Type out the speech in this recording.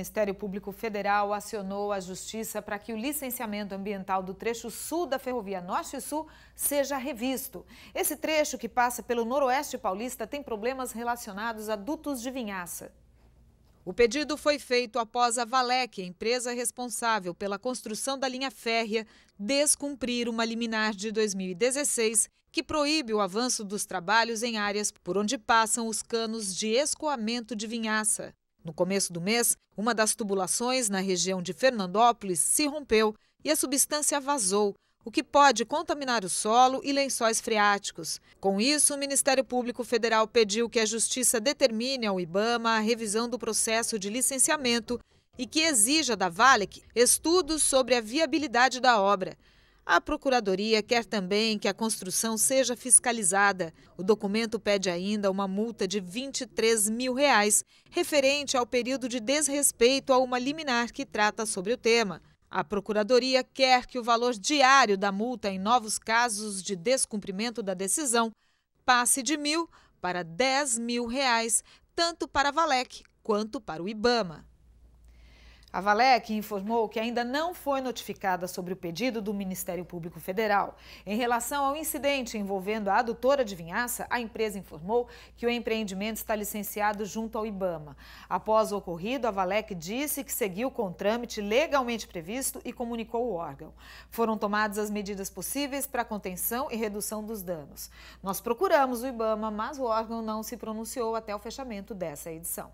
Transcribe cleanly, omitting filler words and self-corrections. O Ministério Público Federal acionou a Justiça para que o licenciamento ambiental do trecho sul da Ferrovia Norte e Sul seja revisto. Esse trecho, que passa pelo Noroeste Paulista, tem problemas relacionados a dutos de vinhaça. O pedido foi feito após a Valec, empresa responsável pela construção da linha férrea, descumprir uma liminar de 2016 que proíbe o avanço dos trabalhos em áreas por onde passam os canos de escoamento de vinhaça. No começo do mês, uma das tubulações na região de Fernandópolis se rompeu e a substância vazou, o que pode contaminar o solo e lençóis freáticos. Com isso, o Ministério Público Federal pediu que a Justiça determine ao IBAMA a revisão do processo de licenciamento e que exija da Valec estudos sobre a viabilidade da obra. A Procuradoria quer também que a construção seja fiscalizada. O documento pede ainda uma multa de R$ 23 mil, referente ao período de desrespeito a uma liminar que trata sobre o tema. A Procuradoria quer que o valor diário da multa em novos casos de descumprimento da decisão passe de R$ 1.000 para R$ 10 mil, tanto para a Valec quanto para o IBAMA. A Valec informou que ainda não foi notificada sobre o pedido do Ministério Público Federal. Em relação ao incidente envolvendo a adutora de vinhaça, a empresa informou que o empreendimento está licenciado junto ao IBAMA. Após o ocorrido, a Valec disse que seguiu com o trâmite legalmente previsto e comunicou o órgão. Foram tomadas as medidas possíveis para contenção e redução dos danos. Nós procuramos o IBAMA, mas o órgão não se pronunciou até o fechamento dessa edição.